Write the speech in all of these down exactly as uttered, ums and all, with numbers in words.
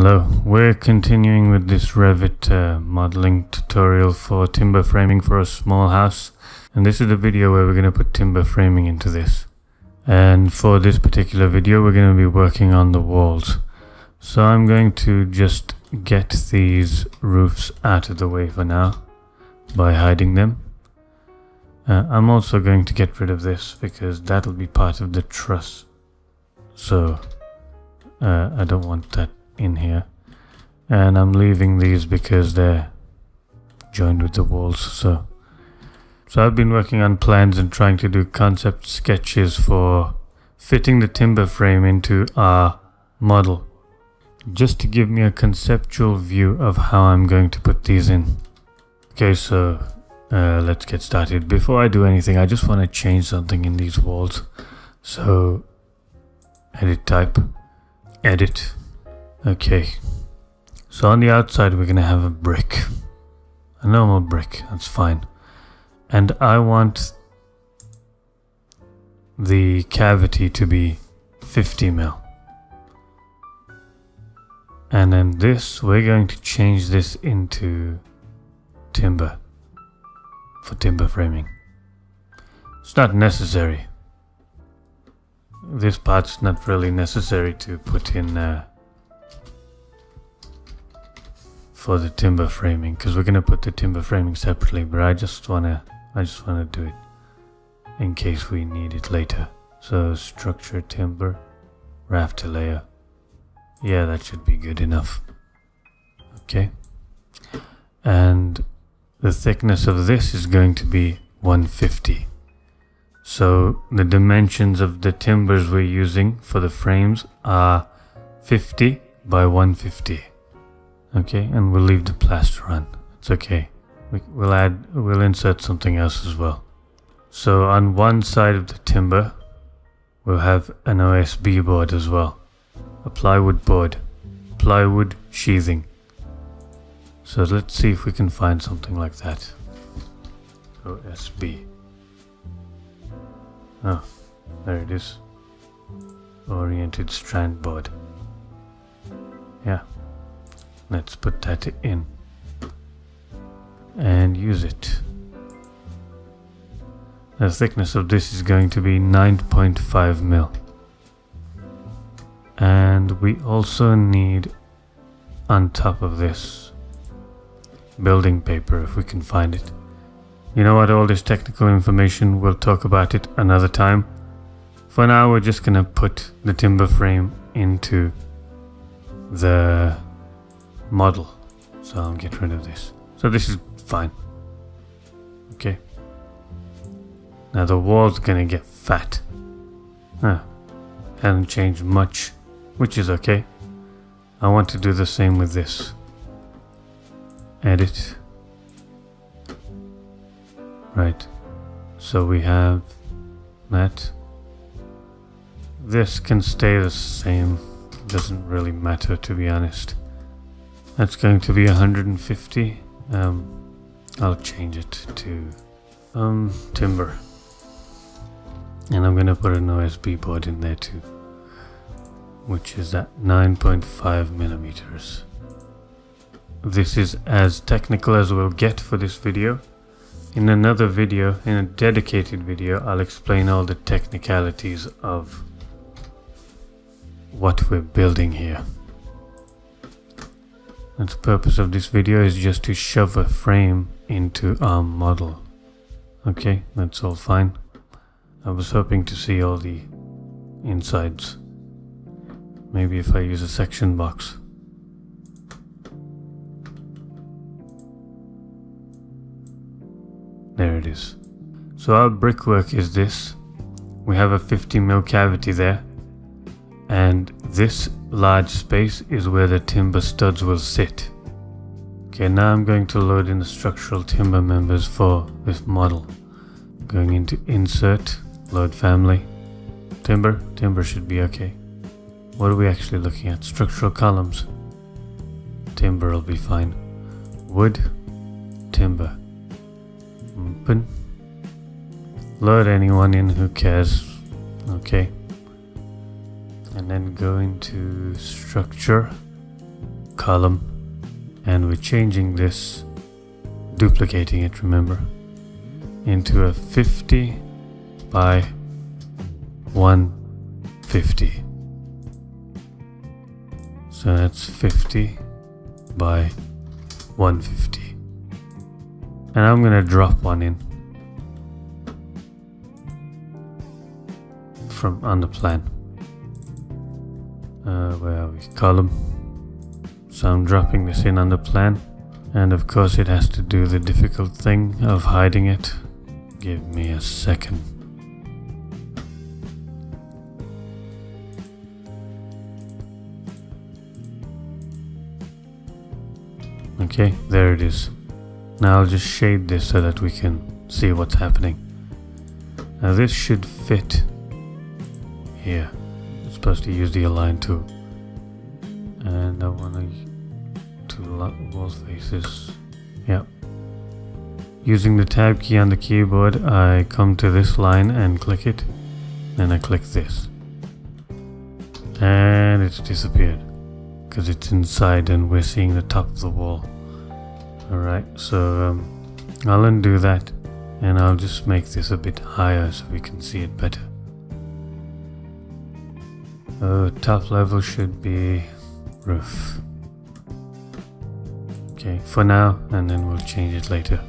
Hello, we're continuing with this Revit uh, modeling tutorial for timber framing for a small house, and this is the video where we're going to put timber framing into this. And for this particular video we're going to be working on the walls, so I'm going to just get these roofs out of the way for now by hiding them. uh, I'm also going to get rid of this because that'll be part of the truss, so uh, I don't want that in here, and I'm leaving these because they're joined with the walls. So so I've been working on plans and trying to do concept sketches for fitting the timber frame into our model, just to give me a conceptual view of how I'm going to put these in. Okay, so uh, let's get started. Before I do anything, I just want to change something in these walls. So edit type, edit. Okay, so on the outside we're going to have a brick, a normal brick, that's fine. And I want the cavity to be fifty mil. And then this, we're going to change this into timber, for timber framing. It's not necessary. This part's not really necessary to put in uh, for the timber framing, because we're going to put the timber framing separately, but I just want to I just want to do it in case we need it later. So structure, timber, rafter layer. Yeah, that should be good enough. Okay, and the thickness of this is going to be one fifty. So the dimensions of the timbers we're using for the frames are fifty by one fifty. Okay, and we'll leave the plaster on. It's okay. We, we'll add, we'll insert something else as well. So on one side of the timber, we'll have an O S B board as well, a plywood board, plywood sheathing. So let's see if we can find something like that. O S B. Oh, there it is. Oriented strand board. Yeah. Let's put that in and use it. The thickness of this is going to be nine point five mil. And we also need, on top of this, building paper if we can find it. You know what, all this technical information, we'll talk about it another time. For now we're just gonna put the timber frame into the model, so I'll get rid of this. So this is fine. Okay, now the wall's gonna get fat. Huh. Hasn't changed much, which is okay. I want to do the same with this. Edit. Right, so we have that. This can stay the same, doesn't really matter, to be honest. That's going to be one hundred fifty. Um, I'll change it to um, timber. And I'm going to put an O S B board in there too, which is at nine point five millimeters. This is as technical as we'll get for this video. In another video, in a dedicated video, I'll explain all the technicalities of what we're building here. And the purpose of this video is just to shove a frame into our model. Okay, that's all fine. I was hoping to see all the insides. Maybe if I use a section box. There it is. So our brickwork is this. We have a fifty mil cavity there. And this large space is where the timber studs will sit. Okay, now I'm going to load in the structural timber members for this model. Going into insert, load family, timber, timber should be okay. What are we actually looking at? Structural columns, timber will be fine. Wood, timber, open, load anyone in, who cares, okay. And then go into structure, column, and we're changing this, duplicating it, remember, into a fifty by one fifty. So that's fifty by one fifty, and I'm gonna drop one in from on the plan. Uh, where are we? Column. So I'm dropping this in on the plan, and of course it has to do the difficult thing of hiding it. Give me a second. Okay, there it is. Now I'll just shade this so that we can see what's happening. Now this should fit here. I'm supposed to use the align tool, and I want to to lock wall faces. Yep. Using the tab key on the keyboard, I come to this line and click it. Then I click this, and it's disappeared because it's inside and we're seeing the top of the wall. Alright, so um, I'll undo that, and I'll just make this a bit higher so we can see it better. Uh, top level should be roof. Okay, for now, and then we'll change it later.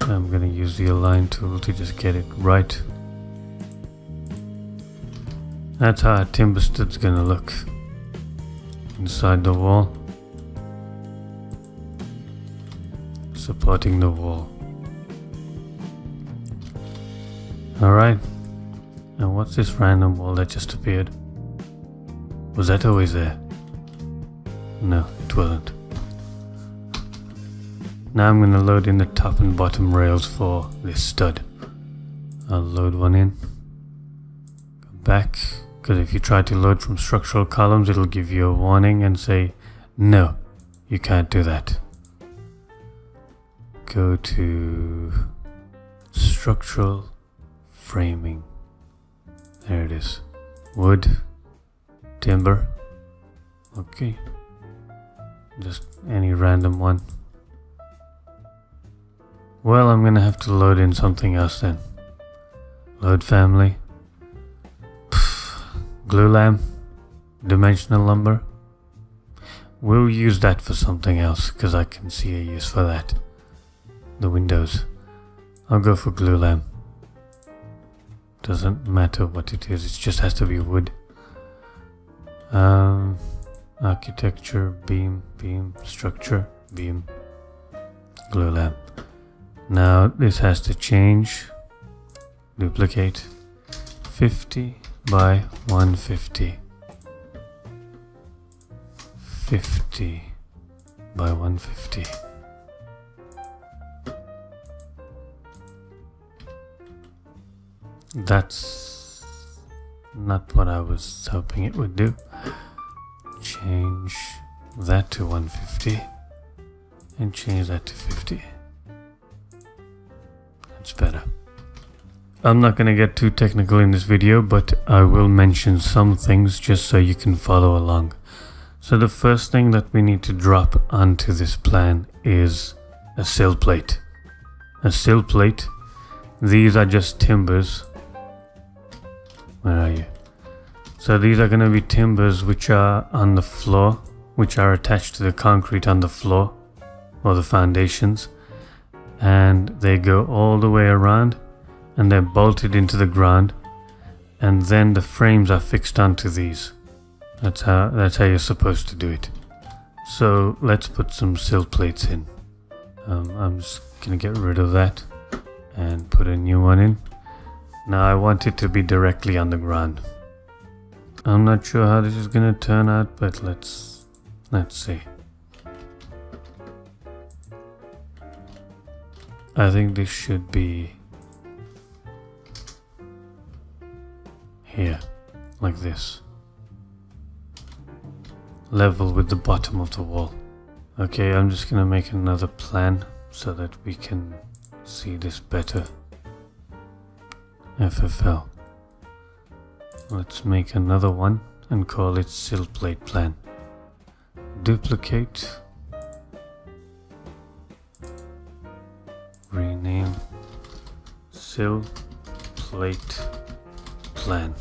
I'm gonna use the align tool to just get it right. That's how our timber stud's gonna look inside the wall, supporting the wall. Alright, now what's this random wall that just appeared? Was that always there? No, it wasn't. Now I'm gonna load in the top and bottom rails for this stud. I'll load one in. Go back, because if you try to load from structural columns, it'll give you a warning and say, no, you can't do that. Go to structural framing. There it is. Wood, timber. Okay. Just any random one. Well, I'm gonna have to load in something else then. Load family. Glulam. Dimensional lumber. We'll use that for something else because I can see a use for that. The windows. I'll go for glulam. Doesn't matter what it is, it just has to be wood. Um, architecture, beam, beam, structure, beam, glulam. Now this has to change. Duplicate. fifty by one fifty. fifty by one fifty. That's not what I was hoping it would do. Change that to one fifty and change that to fifty. That's better. I'm not gonna get too technical in this video, but I will mention some things just so you can follow along. So the first thing that we need to drop onto this plan is a sill plate. A sill plate. These are just timbers. Where are you? So these are going to be timbers which are on the floor, which are attached to the concrete on the floor or the foundations, and they go all the way around and they're bolted into the ground, and then the frames are fixed onto these. That's how, that's how you're supposed to do it. So let's put some sill plates in. Um, I'm just going to get rid of that and put a new one in. Now I want it to be directly on the ground. I'm not sure how this is gonna turn out, but let's let's see. I think this should be here, like this, level with the bottom of the wall. Okay, I'm just gonna make another plan so that we can see this better. F F L. Let's make another one and call it sill plate plan. Duplicate. Rename sill plate plan.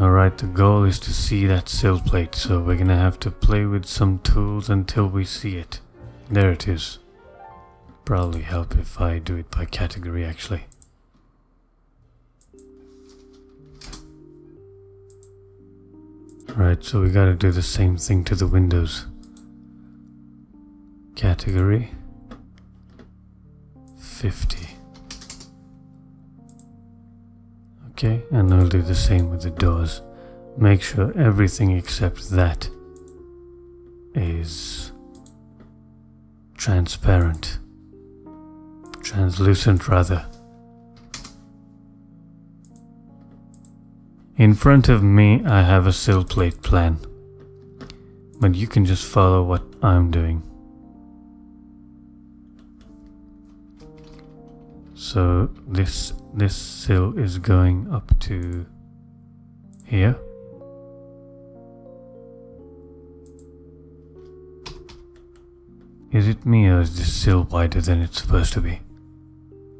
Alright, the goal is to see that sill plate, so we're gonna have to play with some tools until we see it. There it is. Probably help if I do it by category actually. Right, so we gotta do the same thing to the windows. Category fifty. Okay, and I'll do the same with the doors. Make sure everything except that is transparent. Translucent rather. In front of me, I have a sill plate plan, but you can just follow what I'm doing. So this this sill is going up to here. Is it me or is this sill wider than it's supposed to be?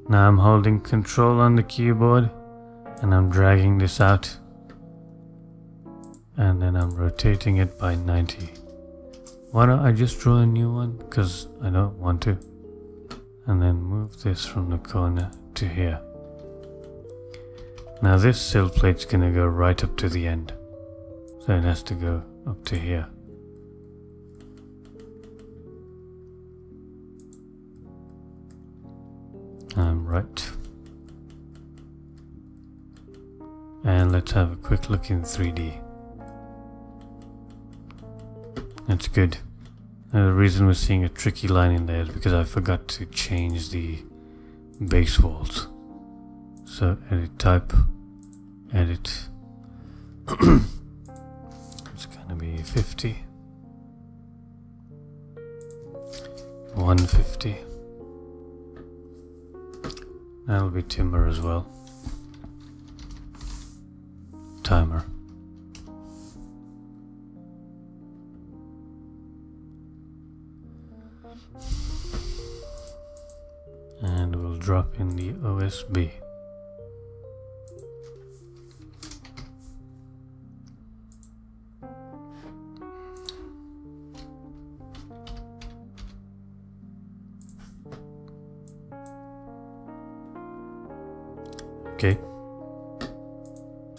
Now I'm holding control on the keyboard and I'm dragging this out. And then I'm rotating it by ninety. Why don't I just draw a new one? Because I don't want to. And then move this from the corner to here. Now this sill plate's gonna go right up to the end. So it has to go up to here. I'm right. And let's have a quick look in three D. That's good. Now the reason we're seeing a tricky line in there is because I forgot to change the base walls. So edit type, edit. It's gonna be fifty, one fifty. That'll be timber as well. Timer. And we'll drop in the O S B. Okay.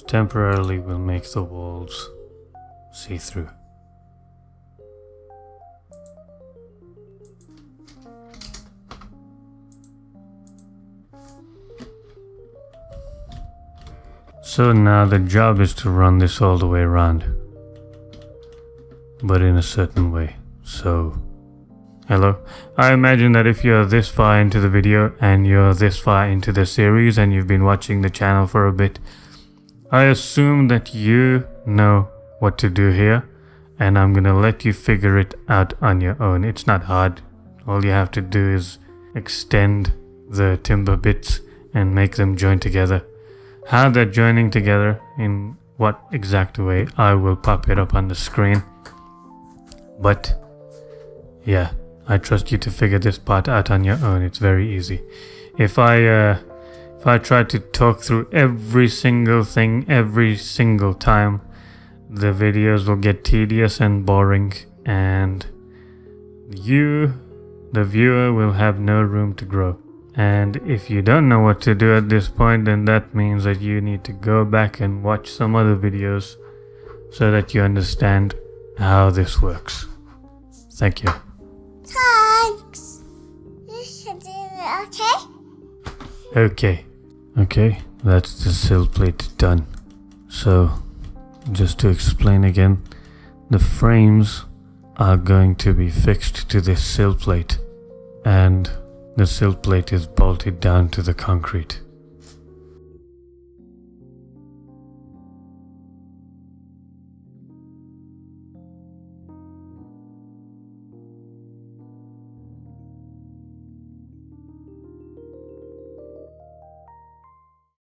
Temporarily we'll make the walls see-through. So now the job is to run this all the way around, but in a certain way. So, hello. I imagine that if you're this far into the video and you're this far into the series and you've been watching the channel for a bit, I assume that you know what to do here, and I'm gonna let you figure it out on your own. It's not hard. All you have to do is extend the timber bits and make them join together. How they're joining together, in what exact way, I will pop it up on the screen. But yeah, I trust you to figure this part out on your own. It's very easy. If I uh, if I try to talk through every single thing every single time, the videos will get tedious and boring, and you, the viewer, will have no room to grow. And if you don't know what to do at this point, then that means that you need to go back and watch some other videos so that you understand how this works. Thank you. Thanks. You should do it, okay? Okay. Okay, that's the sill plate done. So, just to explain again, the frames are going to be fixed to this sill plate, and the sill plate is bolted down to the concrete.